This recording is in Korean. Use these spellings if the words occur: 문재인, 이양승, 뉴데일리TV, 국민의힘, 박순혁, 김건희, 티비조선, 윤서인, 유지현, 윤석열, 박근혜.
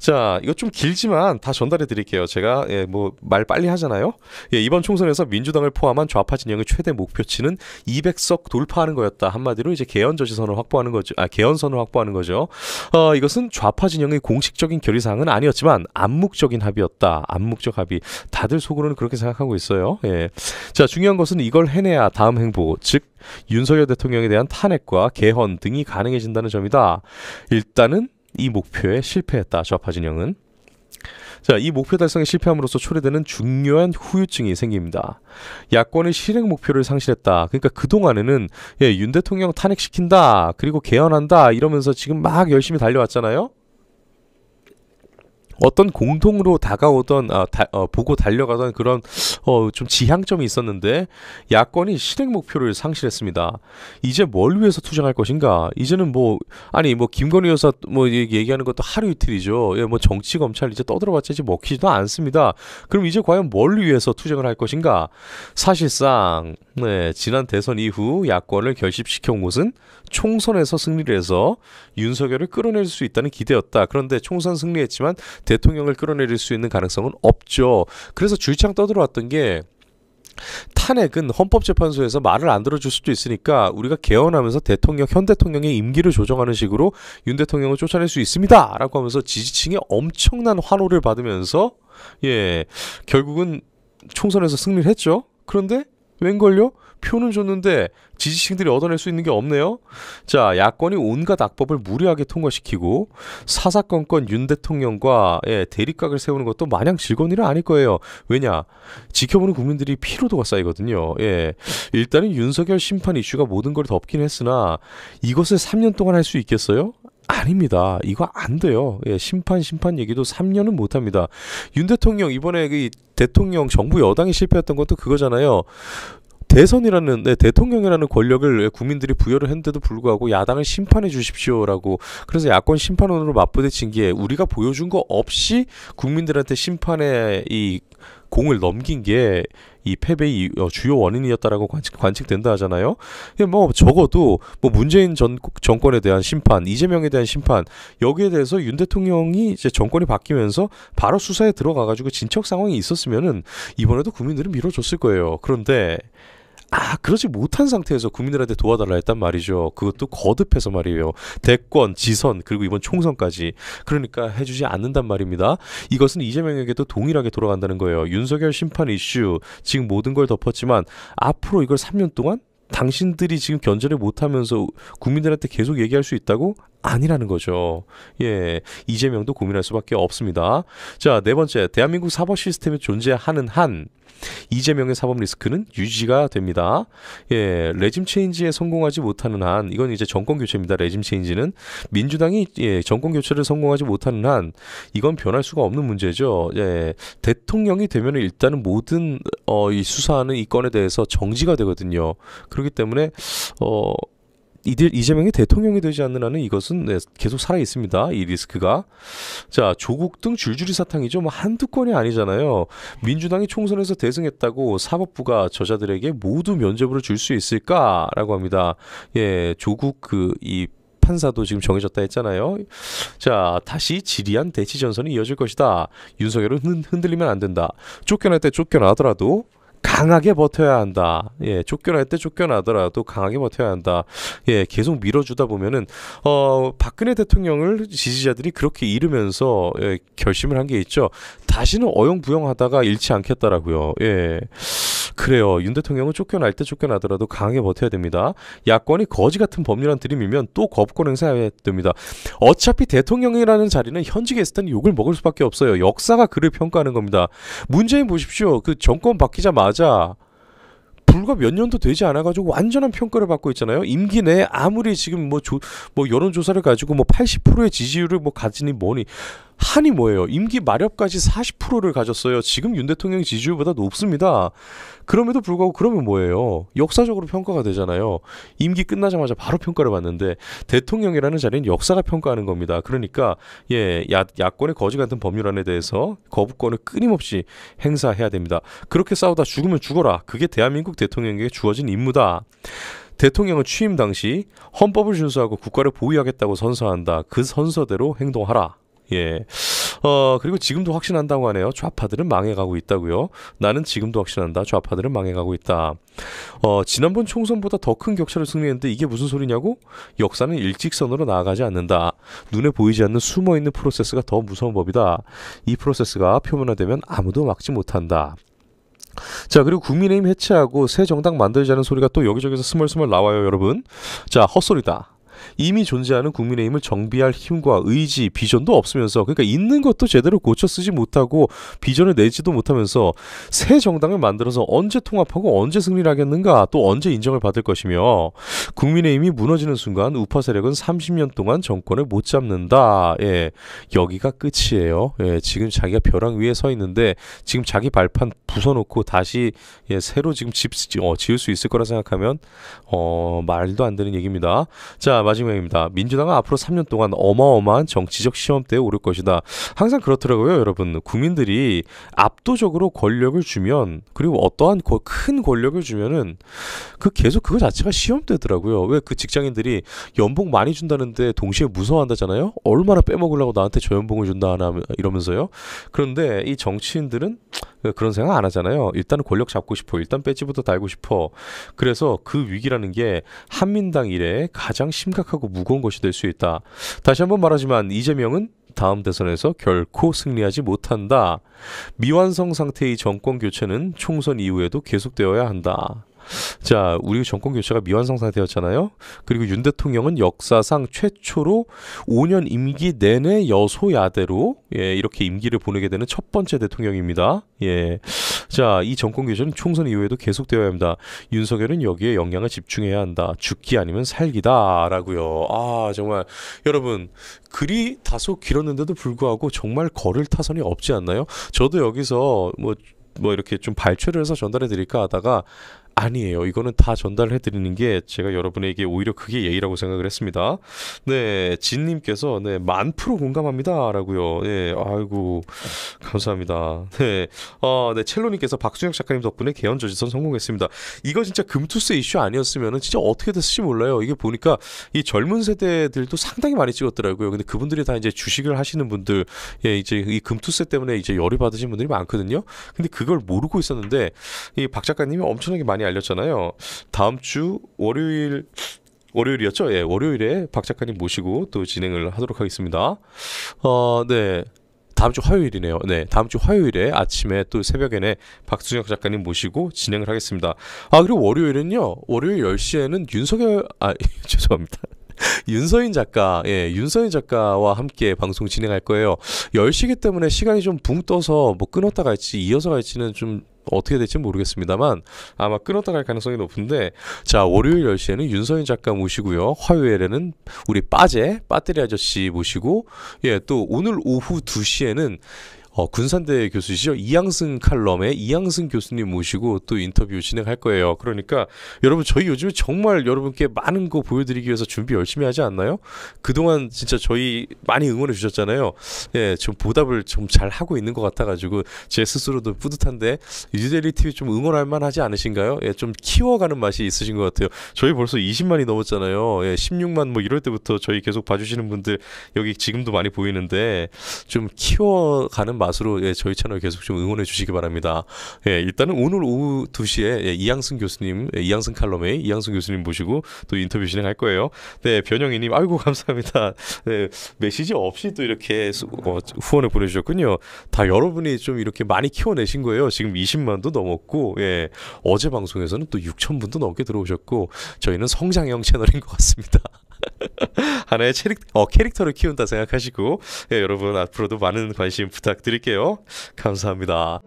자, 이거 좀 길지만 다 전달해 드릴게요. 제가 말 빨리 하잖아요. 이번 총선에서 민주당을 포함한 좌파 진영의 최대 목표치는 200석 돌파하는 거였다. 한마디로 이제 개헌저지선을 확보하는 거죠. 개헌선을 확보하는 거죠. 이것은 좌파 진영의 공식적인 결의사항은 아니었지만 암묵적인 합의였다. 암묵적 합의. 다들 속으로는 그렇게 생각하고 있어요. 예. 자, 중요한 것은 이걸 해내야 다음 행보, 즉 윤석열 대통령에 대한 탄핵과 개헌 등이 가능해진다는 점이다. 일단은 이 목표에 실패했다. 좌파 진영은. 자, 이 목표 달성에 실패함으로써 초래되는 중요한 후유증이 생깁니다. 야권의 실행 목표를 상실했다. 그러니까 그동안에는 윤 대통령 탄핵시킨다. 그리고 개헌한다. 이러면서 지금 막 열심히 달려왔잖아요. 어떤 공통으로 다가오던 보고 달려가던 그런 좀 지향점이 있었는데 야권이 실행 목표를 상실했습니다. 이제 뭘 위해서 투쟁할 것인가? 이제는 김건희 여사 얘기하는 것도 하루 이틀이죠. 예, 정치 검찰 이제 떠들어봤자 이제 먹히지도 않습니다. 그럼 이제 과연 뭘 위해서 투쟁을 할 것인가? 사실상 지난 대선 이후 야권을 결집시켜온 것은 총선에서 승리를 해서 윤석열을 끌어낼 수 있다는 기대였다. 그런데 총선 승리했지만 대통령을 끌어내릴 수 있는 가능성은 없죠. 그래서 주의창 떠들어왔던 게 탄핵은 헌법재판소에서 말을 안 들어줄 수도 있으니까 우리가 개헌하면서 현 대통령의 임기를 조정하는 식으로 윤 대통령을 쫓아낼 수 있습니다. 라고 하면서 지지층의 엄청난 환호를 받으면서 결국은 총선에서 승리를 했죠. 그런데 웬걸요? 표는 줬는데 지지층들이 얻어낼 수 있는 게 없네요. 자, 야권이 온갖 악법을 무리하게 통과시키고 사사건건 윤 대통령과 대립각을 세우는 것도 마냥 즐거운 일은 아닐 거예요. 왜냐? 지켜보는 국민들이 피로도가 쌓이거든요. 일단은 윤석열 심판 이슈가 모든 걸 덮긴 했으나 이것을 3년 동안 할 수 있겠어요? 아닙니다. 이거 안 돼요. 심판 얘기도 3년은 못합니다. 윤 대통령 이번에 정부 여당이 실패했던 것도 그거잖아요. 대선이라는 대통령이라는 권력을 국민들이 부여를 했는데도 불구하고 야당을 심판해 주십시오라고 그래서 야권 심판원으로 맞부딪힌 게 우리가 보여준 거 없이 국민들한테 심판의 이 공을 넘긴 게 이 패배의 주요 원인이었다라고 관측된다 하잖아요. 적어도 문재인 정권에 대한 심판, 이재명에 대한 심판 여기에 대해서 윤 대통령이 이제 정권이 바뀌면서 바로 수사에 들어가가지고 진척 상황이 있었으면은 이번에도 국민들은 밀어줬을 거예요. 그런데 그러지 못한 상태에서 국민들한테 도와달라 했단 말이죠. 그것도 거듭해서 말이에요. 대권, 지선, 그리고 이번 총선까지. 그러니까 해주지 않는단 말입니다. 이것은 이재명에게도 동일하게 돌아간다는 거예요. 윤석열 심판 이슈, 지금 모든 걸 덮었지만 앞으로 이걸 3년 동안 당신들이 지금 견제를 못하면서 국민들한테 계속 얘기할 수 있다고? 아니라는 거죠. 이재명도 고민할 수밖에 없습니다. 자, 네 번째, 대한민국 사법 시스템이 존재하는 한 이재명의 사법 리스크는 유지가 됩니다. 레짐 체인지에 성공하지 못하는 한, 이건 이제 정권 교체입니다. 레짐 체인지는 민주당이 정권 교체를 성공하지 못하는 한, 이건 변할 수가 없는 문제죠. 대통령이 되면 일단은 모든 이 수사하는 이 건에 대해서 정지가 되거든요. 그렇기 때문에 이재명이 대통령이 되지 않는 한은 이것은 계속 살아있습니다. 이 리스크가. 자, 조국 등 줄줄이 사탕이죠. 한두 건이 아니잖아요. 민주당이 총선에서 대승했다고 사법부가 저자들에게 모두 면죄부를 줄 수 있을까라고 합니다. 조국 이 판사도 지금 정해졌다 했잖아요. 자, 다시 지리한 대치전선이 이어질 것이다. 윤석열은 흔들리면 안 된다. 쫓겨날 때 쫓겨나더라도 강하게 버텨야 한다. 쫓겨날 때 쫓겨나더라도 강하게 버텨야 한다. 계속 밀어주다 보면은 박근혜 대통령을 지지자들이 그렇게 이르면서 결심을 한 게 있죠. 다시는 어영부영하다가 잃지 않겠다라고요. 그래요. 윤 대통령은 쫓겨날 때 쫓겨나더라도 강하게 버텨야 됩니다. 야권이 거지 같은 법률안 들이밀면 또 거부권 행사해야 됩니다. 어차피 대통령이라는 자리는 현직에 있을 때는 욕을 먹을 수밖에 없어요. 역사가 그를 평가하는 겁니다. 문재인 보십시오. 그 정권 바뀌자마자 불과 몇 년도 되지 않아가지고 완전한 평가를 받고 있잖아요. 임기 내에 아무리 지금 여론조사를 가지고 80%의 지지율을 가지니 뭐니. 한이 뭐예요? 임기 마렵까지 40%를 가졌어요. 지금 윤 대통령 지지율보다 높습니다. 그럼에도 불구하고 그러면 뭐예요? 역사적으로 평가가 되잖아요. 임기 끝나자마자 바로 평가를 받는데 대통령이라는 자리는 역사가 평가하는 겁니다. 그러니까 야권의 거지 같은 법률안에 대해서 거부권을 끊임없이 행사해야 됩니다. 그렇게 싸우다 죽으면 죽어라. 그게 대한민국 대통령에게 주어진 임무다. 대통령은 취임 당시 헌법을 준수하고 국가를 보위하겠다고 선서한다. 그 선서대로 행동하라. 그리고 지금도 확신한다고 하네요. 좌파들은 망해가고 있다고요. 나는 지금도 확신한다. 좌파들은 망해가고 있다. 지난번 총선보다 더 큰 격차를 승리했는데 이게 무슨 소리냐고? 역사는 일직선으로 나아가지 않는다. 눈에 보이지 않는 숨어있는 프로세스가 더 무서운 법이다. 이 프로세스가 표면화되면 아무도 막지 못한다. 자, 그리고 국민의힘 해체하고 새 정당 만들자는 소리가 또 여기저기서 스멀스멀 나와요, 여러분. 자, 헛소리다. 이미 존재하는 국민의힘을 정비할 힘과 의지, 비전도 없으면서, 그러니까 있는 것도 제대로 고쳐 쓰지 못하고 비전을 내지도 못하면서 새 정당을 만들어서 언제 통합하고 언제 승리를 하겠는가, 또 언제 인정을 받을 것이며, 국민의힘이 무너지는 순간 우파 세력은 30년 동안 정권을 못 잡는다. 예, 여기가 끝이에요. 예, 지금 자기가 벼랑 위에 서 있는데 지금 자기 발판 부숴놓고 다시, 예, 새로 지금 집 지을 수 있을 거라 생각하면 말도 안 되는 얘기입니다. 자, 마지막입니다. 민주당은 앞으로 3년 동안 어마어마한 정치적 시험대에 오를 것이다. 항상 그렇더라고요, 여러분. 국민들이 압도적으로 권력을 주면, 그리고 어떠한 큰 권력을 주면은 계속 그거 자체가 시험대더라고요. 왜 그 직장인들이 연봉 많이 준다는데 동시에 무서워한다잖아요. 얼마나 빼먹으려고 나한테 저 연봉을 준다 하나 이러면서요. 그런데 이 정치인들은 그런 생각 안 하잖아요. 일단 권력 잡고 싶어. 일단 배지부터 달고 싶어. 그래서 그 위기라는 게 한민당 이래 가장 심각하고 무거운 것이 될 수 있다. 다시 한번 말하지만 이재명은 다음 대선에서 결코 승리하지 못한다. 미완성 상태의 정권 교체는 총선 이후에도 계속되어야 한다. 자, 우리 정권 교체가 미완성 상태였잖아요. 그리고 윤 대통령은 역사상 최초로 5년 임기 내내 여소야대로, 예, 이렇게 임기를 보내게 되는 첫 번째 대통령입니다. 예. 자, 이 정권 교체는 총선 이후에도 계속되어야 합니다. 윤석열은 여기에 영향을 집중해야 한다. 죽기 아니면 살기다라고요. 아, 정말 여러분, 글이 다소 길었는데도 불구하고 정말 걸을 타선이 없지 않나요? 저도 여기서 뭐 이렇게 좀 발췌를 해서 전달해 드릴까 하다가, 아니에요. 이거는 다 전달을 해드리는 게 제가 여러분에게 오히려 그게 예의라고 생각을 했습니다. 네, 진님께서 네, 100% 공감합니다. 라고요. 예, 아이고, 감사합니다. 네, 네, 첼로님께서 박순혁 작가님 덕분에 개헌저지선 성공했습니다. 이거 진짜 금투스 이슈 아니었으면은 진짜 어떻게 됐을지 몰라요. 이게 보니까 이 젊은 세대들도 상당히 많이 찍었더라고요. 근데 그분들이 다 이제 주식을 하시는 분들, 예, 이제 이 금투스 때문에 이제 열이 받으신 분들이 많거든요. 근데 그걸 모르고 있었는데 이 박 작가님이 엄청나게 많이 알렸잖아요. 다음 주 월요일이었죠? 예, 월요일에 박 작가님 모시고 또 진행을 하도록 하겠습니다. 네. 다음 주 화요일이네요. 네, 다음 주 화요일에 아침에 또 새벽에네 박순혁 작가님 모시고 진행을 하겠습니다. 아, 그리고 월요일은요. 월요일 10시에는 죄송합니다. 윤서인 작가, 예, 윤서인 작가와 함께 방송 진행할 거예요. 10시기 때문에 시간이 좀 붕 떠서 뭐 끊었다 갈지 이어서 갈지는 좀 어떻게 될지 모르겠습니다만 아마 끊었다 갈 가능성이 높은데, 자, 월요일 10시에는 윤서인 작가 모시고요. 화요일에는 우리 빠뜨리 아저씨 모시고, 예, 또 오늘 오후 2시에는 군산대 교수시죠. 이양승 칼럼에 이양승 교수님 모시고 또 인터뷰 진행할 거예요. 그러니까 여러분, 저희 요즘에 정말 여러분께 많은 거 보여드리기 위해서 준비 열심히 하지 않나요? 그동안 진짜 저희 많이 응원해 주셨잖아요. 예, 좀 보답을 좀 잘 하고 있는 것 같아가지고 제 스스로도 뿌듯한데, 뉴데일리TV 좀 응원할 만하지 않으신가요? 예, 좀 키워가는 맛이 있으신 것 같아요. 저희 벌써 20만이 넘었잖아요. 예, 16만 뭐 이럴 때부터 저희 계속 봐주시는 분들 여기 지금도 많이 보이는데 좀 키워가는 맛으로, 예, 저희 채널 계속 좀 응원해 주시기 바랍니다. 예, 일단은 오늘 오후 2시에 예, 이양승 교수님, 예, 이양승 칼럼에 이양승 교수님 모시고 또 인터뷰 진행할 거예요. 네, 변영희님, 아이고 감사합니다. 네, 메시지 없이 또 이렇게 후원을 보내주셨군요. 다 여러분이 좀 이렇게 많이 키워내신 거예요. 지금 20만도 넘었고, 예, 어제 방송에서는 또 6,000분도 넘게 들어오셨고, 저희는 성장형 채널인 것 같습니다. 하나의 캐릭터를 키운다 생각하시고, 예, 여러분 앞으로도 많은 관심 부탁드릴게요. 감사합니다.